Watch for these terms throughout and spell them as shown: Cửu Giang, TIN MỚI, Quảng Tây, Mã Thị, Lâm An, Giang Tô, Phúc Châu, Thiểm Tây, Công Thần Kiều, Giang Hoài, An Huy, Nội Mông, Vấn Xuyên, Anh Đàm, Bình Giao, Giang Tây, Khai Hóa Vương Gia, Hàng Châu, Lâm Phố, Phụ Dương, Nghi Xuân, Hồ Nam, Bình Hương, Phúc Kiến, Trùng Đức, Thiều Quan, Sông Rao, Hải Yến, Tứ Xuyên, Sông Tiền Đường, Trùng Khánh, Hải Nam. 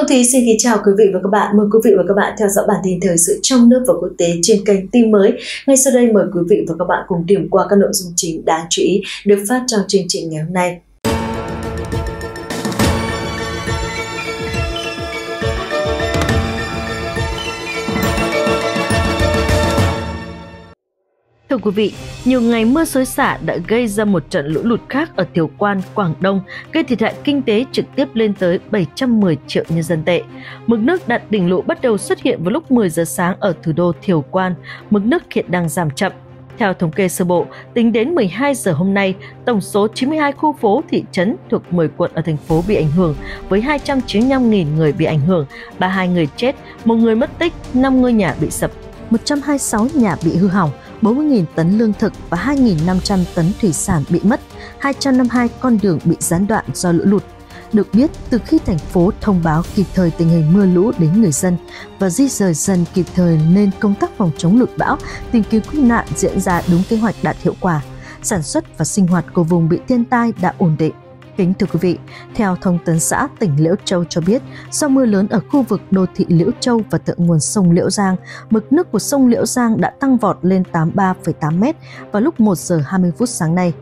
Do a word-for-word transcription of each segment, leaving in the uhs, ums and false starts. Phương Thúy xin kính chào quý vị và các bạn. Mời quý vị và các bạn theo dõi bản tin thời sự trong nước và quốc tế trên kênh Tin Mới. Ngay sau đây mời quý vị và các bạn cùng điểm qua các nội dung chính đáng chú ý được phát trong chương trình ngày hôm nay. Thưa quý vị, nhiều ngày mưa xối xả đã gây ra một trận lũ lụt khác ở Thiều Quan, Quảng Đông, gây thiệt hại kinh tế trực tiếp lên tới bảy trăm mười triệu nhân dân tệ. Mực nước đạt đỉnh lũ bắt đầu xuất hiện vào lúc mười giờ sáng ở thủ đô Thiều Quan, mực nước hiện đang giảm chậm. Theo thống kê sơ bộ, tính đến mười hai giờ hôm nay, tổng số chín mươi hai khu phố, thị trấn thuộc mười quận ở thành phố bị ảnh hưởng, với hai trăm chín mươi lăm nghìn người bị ảnh hưởng, ba mươi hai người chết, một người mất tích, năm ngôi nhà bị sập, một trăm hai mươi sáu nhà bị hư hỏng, bốn mươi nghìn tấn lương thực và hai nghìn năm trăm tấn thủy sản bị mất, hai trăm năm mươi hai con đường bị gián đoạn do lũ lụt. Được biết, từ khi thành phố thông báo kịp thời tình hình mưa lũ đến người dân và di rời dân kịp thời nên công tác phòng chống lụt bão, tìm kiếm cứu nạn diễn ra đúng kế hoạch đạt hiệu quả. Sản xuất và sinh hoạt của vùng bị thiên tai đã ổn định. Kính thưa quý vị, theo thông tấn xã tỉnh Liễu Châu cho biết, do mưa lớn ở khu vực đô thị Liễu Châu và thượng nguồn sông Liễu Giang, mực nước của sông Liễu Giang đã tăng vọt lên tám mươi ba phẩy tám mét vào lúc một giờ hai mươi phút sáng nay,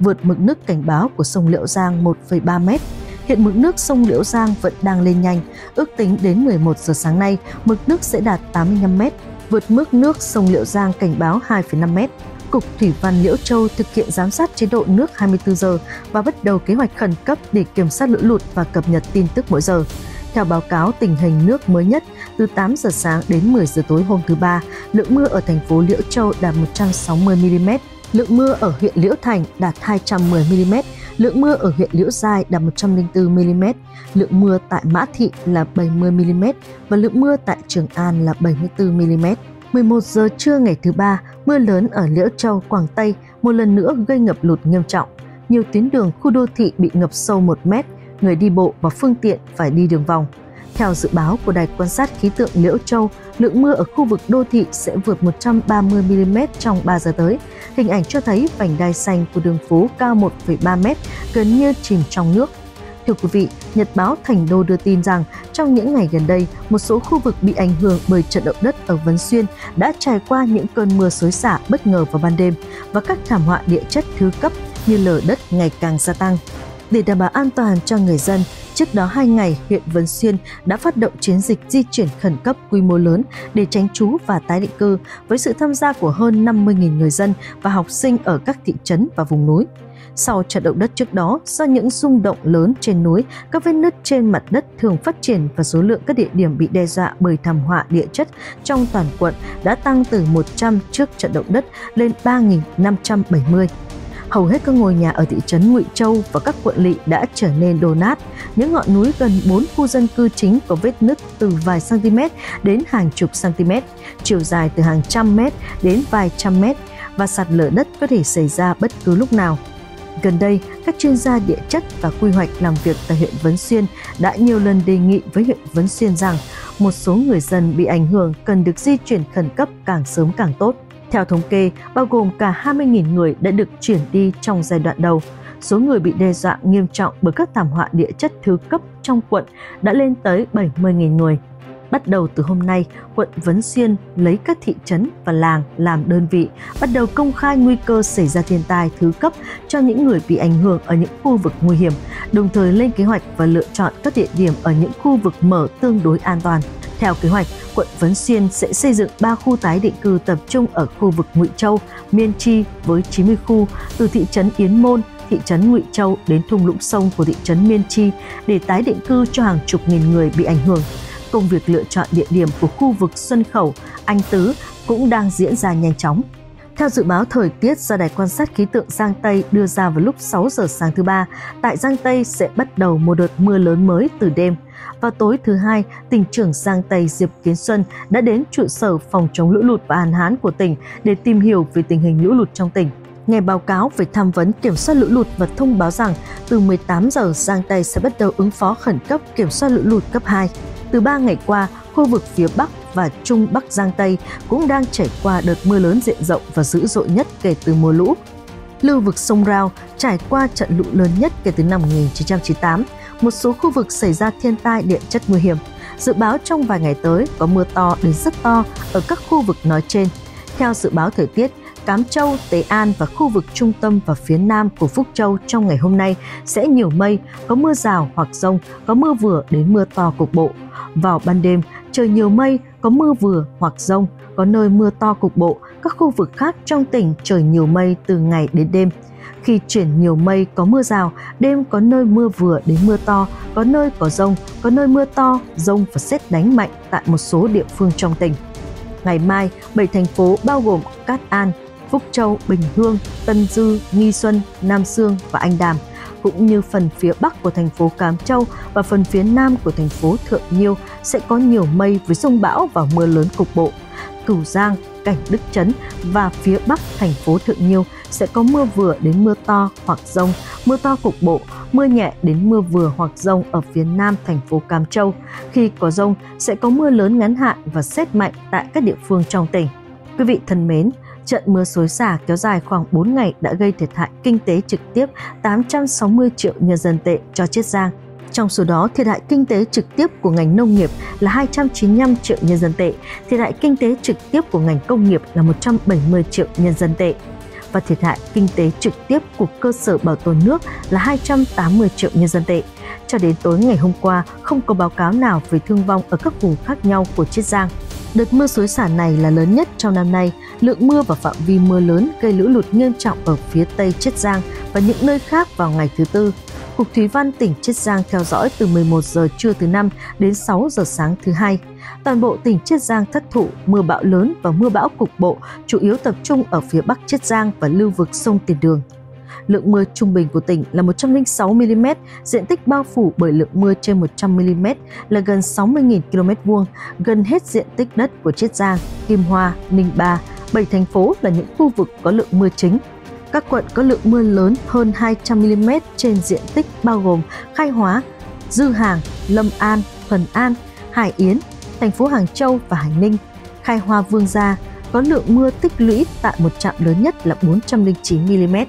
vượt mực nước cảnh báo của sông Liễu Giang một phẩy ba mét. Hiện mực nước sông Liễu Giang vẫn đang lên nhanh, ước tính đến mười một giờ sáng nay, mực nước sẽ đạt tám mươi lăm mét, vượt mức nước sông Liễu Giang cảnh báo hai phẩy năm mét. Cục Thủy văn Liễu Châu thực hiện giám sát chế độ nước hai mươi tư giờ và bắt đầu kế hoạch khẩn cấp để kiểm soát lũ lụt và cập nhật tin tức mỗi giờ. Theo báo cáo tình hình nước mới nhất, từ tám giờ sáng đến mười giờ tối hôm thứ Ba, lượng mưa ở thành phố Liễu Châu đạt một trăm sáu mươi mi li mét, lượng mưa ở huyện Liễu Thành đạt hai trăm mười mi li mét, lượng mưa ở huyện Liễu Giai đạt một trăm lẻ bốn mi li mét, lượng mưa tại Mã Thị là bảy mươi mi li mét và lượng mưa tại Trường An là bảy mươi tư mi li mét. mười một giờ trưa ngày thứ Ba, mưa lớn ở Liễu Châu, Quảng Tây một lần nữa gây ngập lụt nghiêm trọng. Nhiều tuyến đường khu đô thị bị ngập sâu một mét, người đi bộ và phương tiện phải đi đường vòng. Theo dự báo của Đài quan sát khí tượng Liễu Châu, lượng mưa ở khu vực đô thị sẽ vượt một trăm ba mươi mi li mét trong ba giờ tới. Hình ảnh cho thấy vành đai xanh của đường phố cao một phẩy ba mét gần như chìm trong nước. Thưa quý vị, Nhật báo Thành Đô đưa tin rằng trong những ngày gần đây, một số khu vực bị ảnh hưởng bởi trận động đất ở Vấn Xuyên đã trải qua những cơn mưa xối xả bất ngờ vào ban đêm và các thảm họa địa chất thứ cấp như lở đất ngày càng gia tăng. Để đảm bảo an toàn cho người dân, trước đó hai ngày, huyện Vấn Xuyên đã phát động chiến dịch di chuyển khẩn cấp quy mô lớn để tránh trú và tái định cư với sự tham gia của hơn năm mươi nghìn người dân và học sinh ở các thị trấn và vùng núi. Sau trận động đất trước đó, do những rung động lớn trên núi, các vết nứt trên mặt đất thường phát triển và số lượng các địa điểm bị đe dọa bởi thảm họa địa chất trong toàn quận đã tăng từ một trăm trước trận động đất lên ba nghìn năm trăm bảy mươi. Hầu hết các ngôi nhà ở thị trấn Ngụy Châu và các quận lỵ đã trở nên đổ nát. Những ngọn núi gần bốn khu dân cư chính có vết nứt từ vài cm đến hàng chục cm, chiều dài từ hàng trăm mét đến vài trăm mét và sạt lở đất có thể xảy ra bất cứ lúc nào. Gần đây, các chuyên gia địa chất và quy hoạch làm việc tại huyện Vấn Xuyên đã nhiều lần đề nghị với huyện Vấn Xuyên rằng một số người dân bị ảnh hưởng cần được di chuyển khẩn cấp càng sớm càng tốt. Theo thống kê, bao gồm cả hai mươi nghìn người đã được chuyển đi trong giai đoạn đầu. Số người bị đe dọa nghiêm trọng bởi các thảm họa địa chất thứ cấp trong quận đã lên tới bảy mươi nghìn người. Bắt đầu từ hôm nay, quận Vấn Xuyên lấy các thị trấn và làng làm đơn vị, bắt đầu công khai nguy cơ xảy ra thiên tai thứ cấp cho những người bị ảnh hưởng ở những khu vực nguy hiểm, đồng thời lên kế hoạch và lựa chọn các địa điểm ở những khu vực mở tương đối an toàn. Theo kế hoạch, quận Vấn Xuyên sẽ xây dựng ba khu tái định cư tập trung ở khu vực Ngụy Châu, Miên Chi với chín mươi khu, từ thị trấn Yến Môn, thị trấn Ngụy Châu đến thung lũng sông của thị trấn Miên Chi để tái định cư cho hàng chục nghìn người bị ảnh hưởng. Công việc lựa chọn địa điểm của khu vực Xuân Khẩu, Anh Tứ cũng đang diễn ra nhanh chóng. Theo dự báo thời tiết do Đài quan sát khí tượng Giang Tây đưa ra vào lúc sáu giờ sáng thứ Ba, tại Giang Tây sẽ bắt đầu một đợt mưa lớn mới từ đêm. Vào tối thứ Hai, tỉnh trưởng Giang Tây Diệp Kiến Xuân đã đến trụ sở phòng chống lũ lụt và hạn hán của tỉnh để tìm hiểu về tình hình lũ lụt trong tỉnh. Nghe báo cáo về tham vấn kiểm soát lũ lụt và thông báo rằng từ mười tám giờ Giang Tây sẽ bắt đầu ứng phó khẩn cấp kiểm soát lũ lụt cấp hai. Từ ba ngày qua, khu vực phía Bắc và Trung Bắc Giang Tây cũng đang trải qua đợt mưa lớn diện rộng và dữ dội nhất kể từ mùa lũ. Lưu vực sông Rao trải qua trận lũ lớn nhất kể từ năm một nghìn chín trăm chín mươi tám. một số khu vực xảy ra thiên tai địa chất nguy hiểm. Dự báo trong vài ngày tới có mưa to đến rất to ở các khu vực nói trên. Theo dự báo thời tiết, Cẩm Châu, Tây An và khu vực trung tâm và phía nam của Phúc Châu trong ngày hôm nay sẽ nhiều mây, có mưa rào hoặc dông, có mưa vừa đến mưa to cục bộ. Vào ban đêm, trời nhiều mây, có mưa vừa hoặc dông, có nơi mưa to cục bộ. Các khu vực khác trong tỉnh trời nhiều mây từ ngày đến đêm. Khi chuyển nhiều mây có mưa rào, đêm có nơi mưa vừa đến mưa to, có nơi có dông, có nơi mưa to, dông và sét đánh mạnh tại một số địa phương trong tỉnh. Ngày mai, bảy thành phố bao gồm Cát An, Phúc Châu, Bình Hương, Tân Dư, Nghi Xuân, Nam Xương và Anh Đàm, cũng như phần phía bắc của thành phố Cẩm Châu và phần phía nam của thành phố Thượng Nhiêu sẽ có nhiều mây với dông bão và mưa lớn cục bộ. Cửu Giang, Cảnh Đức Trấn và phía bắc thành phố Thượng Nhiêu sẽ có mưa vừa đến mưa to hoặc dông, mưa to cục bộ, mưa nhẹ đến mưa vừa hoặc dông ở phía nam thành phố Cẩm Châu. Khi có dông sẽ có mưa lớn ngắn hạn và sét mạnh tại các địa phương trong tỉnh. Quý vị thân mến, trận mưa xối xả kéo dài khoảng bốn ngày đã gây thiệt hại kinh tế trực tiếp tám trăm sáu mươi triệu nhân dân tệ cho Chiết Giang. Trong số đó, thiệt hại kinh tế trực tiếp của ngành nông nghiệp là hai trăm chín mươi lăm triệu nhân dân tệ, thiệt hại kinh tế trực tiếp của ngành công nghiệp là một trăm bảy mươi triệu nhân dân tệ và thiệt hại kinh tế trực tiếp của cơ sở bảo tồn nước là hai trăm tám mươi triệu nhân dân tệ. Cho đến tối ngày hôm qua, không có báo cáo nào về thương vong ở các vùng khác nhau của Chiết Giang. Đợt mưa xối xả này là lớn nhất trong năm nay. Lượng mưa và phạm vi mưa lớn gây lũ lụt nghiêm trọng ở phía tây Chiết Giang và những nơi khác vào ngày thứ Tư. Cục Thủy văn tỉnh Chiết Giang theo dõi từ mười một giờ trưa thứ Năm đến sáu giờ sáng thứ Hai. Toàn bộ tỉnh Chiết Giang thất thụ mưa bão lớn và mưa bão cục bộ, chủ yếu tập trung ở phía bắc Chiết Giang và lưu vực sông Tiền Đường. Lượng mưa trung bình của tỉnh là một trăm lẻ sáu mi-li-mét, diện tích bao phủ bởi lượng mưa trên một trăm mi-li-mét là gần sáu mươi nghìn ki-lô-mét vuông, gần hết diện tích đất của Chiết Giang, Kim Hoa, Ninh Ba. Bảy thành phố là những khu vực có lượng mưa chính. Các quận có lượng mưa lớn hơn hai trăm mi-li-mét trên diện tích bao gồm Khai Hóa, Dư Hàng, Lâm An, Thuần An, Hải Yến, thành phố Hàng Châu và Hải Ninh. Khai Hóa Vương Gia có lượng mưa tích lũy tại một trạm lớn nhất là bốn trăm lẻ chín mi-li-mét.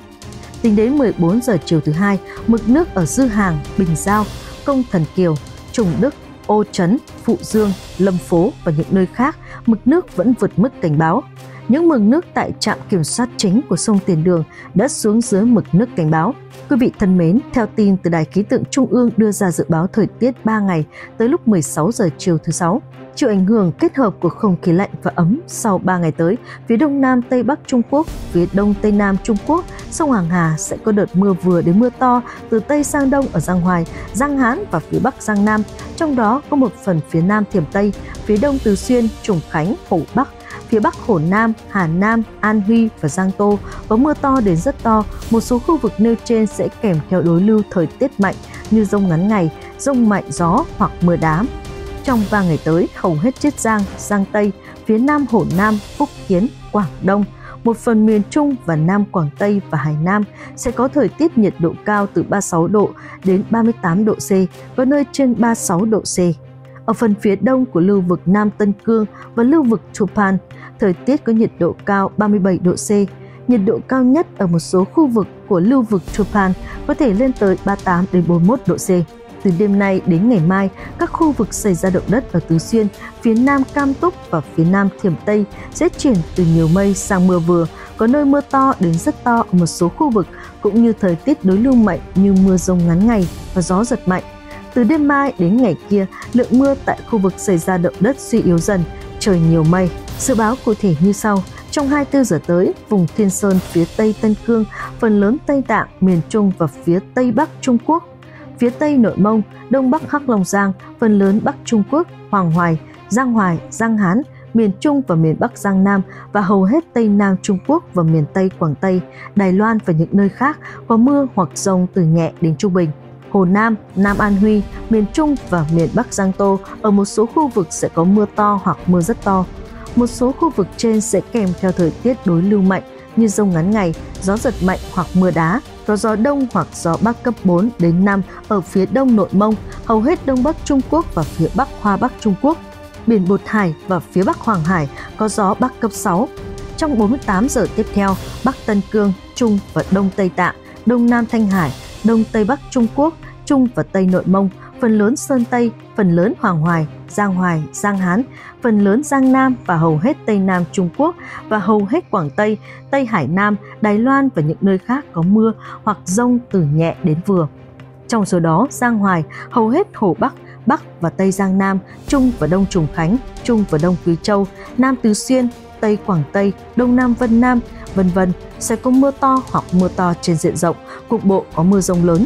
Tính đến mười bốn giờ chiều thứ Hai, mực nước ở Dư Hàng, Bình Giao, Công Thần Kiều, Trùng Đức, Ô Trấn, Phụ Dương, Lâm Phố và những nơi khác, mực nước vẫn vượt mức cảnh báo. Những mực nước tại trạm kiểm soát chính của sông Tiền Đường đã xuống dưới mực nước cảnh báo. Quý vị thân mến, theo tin từ Đài Khí tượng Trung ương đưa ra dự báo thời tiết ba ngày tới lúc mười sáu giờ chiều thứ Sáu, chịu ảnh hưởng kết hợp của không khí lạnh và ấm sau ba ngày tới, phía đông nam Tây Bắc Trung Quốc, phía đông Tây Nam Trung Quốc, sông Hàng Hà sẽ có đợt mưa vừa đến mưa to từ Tây sang Đông ở Giang Hoài, Giang Hán và phía Bắc Giang Nam, trong đó có một phần phía Nam Thiểm Tây, phía Đông Tứ Xuyên, Trùng Khánh, Hồ Bắc, phía Bắc Hồ Nam, Hải Nam, An Huy và Giang Tô có mưa to đến rất to. Một số khu vực nêu trên sẽ kèm theo đối lưu thời tiết mạnh như dông ngắn ngày, dông mạnh gió hoặc mưa đá. Trong ba ngày tới, hầu hết Chiết Giang, Giang Tây, phía Nam Hồ Nam, Phúc Kiến, Quảng Đông, một phần miền Trung và Nam Quảng Tây và Hải Nam sẽ có thời tiết nhiệt độ cao từ ba mươi sáu độ đến ba mươi tám độ C, có nơi trên ba mươi sáu độ C. Ở phần phía đông của lưu vực Nam Tân Cương và lưu vực Tupan, thời tiết có nhiệt độ cao ba mươi bảy độ C. Nhiệt độ cao nhất ở một số khu vực của lưu vực Tupan có thể lên tới ba mươi tám đến bốn mươi mốt độ C. Từ đêm nay đến ngày mai, các khu vực xảy ra động đất ở Tứ Xuyên, phía nam Cam Túc và phía nam Thiểm Tây sẽ chuyển từ nhiều mây sang mưa vừa, có nơi mưa to đến rất to ở một số khu vực, cũng như thời tiết đối lưu mạnh như mưa dông ngắn ngày và gió giật mạnh. Từ đêm mai đến ngày kia, lượng mưa tại khu vực xảy ra động đất suy yếu dần, trời nhiều mây. Dự báo cụ thể như sau. Trong hai mươi bốn giờ tới, vùng Thiên Sơn phía Tây Tân Cương, phần lớn Tây Tạng, miền Trung và phía Tây Bắc Trung Quốc, phía Tây Nội Mông, Đông Bắc Hắc Long Giang, phần lớn Bắc Trung Quốc, Hoàng Hoài, Giang Hoài, Giang Hán, miền Trung và miền Bắc Giang Nam và hầu hết Tây Nam Trung Quốc và miền Tây Quảng Tây, Đài Loan và những nơi khác có mưa hoặc dông từ nhẹ đến trung bình. Hồ Nam, Nam An Huy, miền Trung và miền Bắc Giang Tô ở một số khu vực sẽ có mưa to hoặc mưa rất to. Một số khu vực trên sẽ kèm theo thời tiết đối lưu mạnh như dông ngắn ngày, gió giật mạnh hoặc mưa đá, có gió đông hoặc gió bắc cấp bốn đến năm ở phía đông Nội Mông, hầu hết Đông Bắc Trung Quốc và phía Bắc Hoa Bắc Trung Quốc, biển Bột Hải và phía Bắc Hoàng Hải có gió bắc cấp sáu. Trong bốn mươi tám giờ tiếp theo, Bắc Tân Cương, Trung và Đông Tây Tạng, Đông Nam Thanh Hải, Đông Tây Bắc Trung Quốc, Trung và Tây Nội Mông, phần lớn Sơn Tây, phần lớn Hoàng Hoài, Giang Hoài, Giang Hán, phần lớn Giang Nam và hầu hết Tây Nam Trung Quốc và hầu hết Quảng Tây, Tây Hải Nam, Đài Loan và những nơi khác có mưa hoặc dông từ nhẹ đến vừa. Trong số đó, Giang Hoài, hầu hết Hồ Bắc, Bắc và Tây Giang Nam, Trung và Đông Trùng Khánh, Trung và Đông Quý Châu, Nam Tứ Xuyên, Tây Quảng Tây, Đông Nam Vân Nam, vân vân sẽ có mưa to hoặc mưa to trên diện rộng, cục bộ có mưa dông lớn.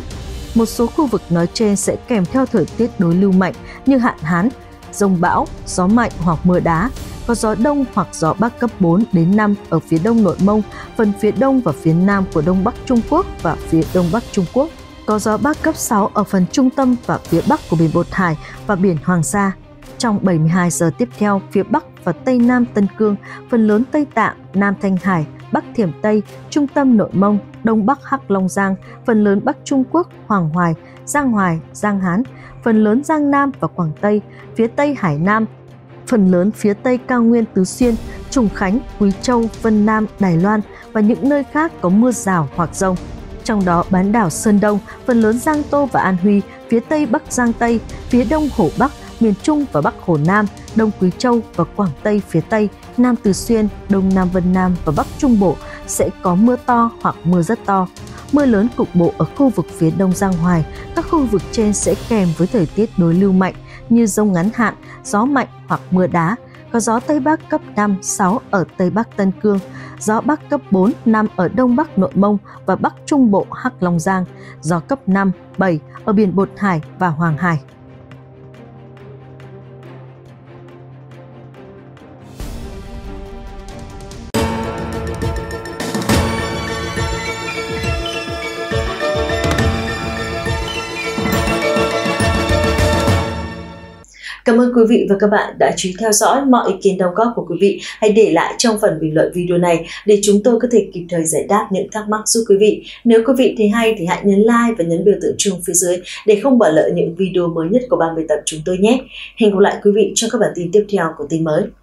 Một số khu vực nói trên sẽ kèm theo thời tiết đối lưu mạnh như hạn hán, dông bão, gió mạnh hoặc mưa đá, có gió đông hoặc gió bắc cấp bốn đến năm ở phía đông Nội Mông, phần phía đông và phía nam của Đông Bắc Trung Quốc và phía Đông Bắc Trung Quốc. Có gió bắc cấp sáu ở phần trung tâm và phía bắc của biển Bột Hải và biển Hoàng Sa. Trong bảy mươi hai giờ tiếp theo, phía bắc và tây nam Tân Cương, phần lớn Tây Tạng, Nam Thanh Hải, Bắc Thiểm Tây, trung tâm Nội Mông, Đông Bắc Hắc Long Giang, phần lớn Bắc Trung Quốc, Hoàng Hoài, Giang Hoài, Giang Hán, phần lớn Giang Nam và Quảng Tây, phía Tây Hải Nam, phần lớn phía Tây cao nguyên Tứ Xuyên, Trùng Khánh, Quý Châu, Vân Nam, Đài Loan và những nơi khác có mưa rào hoặc dông. Trong đó bán đảo Sơn Đông, phần lớn Giang Tô và An Huy, phía Tây Bắc Giang Tây, phía Đông Hồ Bắc, miền Trung và Bắc Hồ Nam, Đông Quý Châu và Quảng Tây phía Tây, Nam Tứ Xuyên, Đông Nam Vân Nam và Bắc Trung Bộ sẽ có mưa to hoặc mưa rất to. Mưa lớn cục bộ ở khu vực phía Đông Giang Hoài, các khu vực trên sẽ kèm với thời tiết đối lưu mạnh như dông ngắn hạn, gió mạnh hoặc mưa đá. Có gió Tây Bắc cấp năm, sáu ở Tây Bắc Tân Cương, gió Bắc cấp bốn, năm ở Đông Bắc Nội Mông và Bắc Trung Bộ Hắc Long Giang, gió cấp năm, bảy ở biển Bột Hải và Hoàng Hải. Cảm ơn quý vị và các bạn đã chú ý theo dõi. Mọi ý kiến đóng góp của quý vị hãy để lại trong phần bình luận video này để chúng tôi có thể kịp thời giải đáp những thắc mắc giúp quý vị. Nếu quý vị thấy hay thì hãy nhấn like và nhấn biểu tượng chuông phía dưới để không bỏ lỡ những video mới nhất của ban biên tập chúng tôi nhé. Hẹn gặp lại quý vị trong các bản tin tiếp theo của tin mới.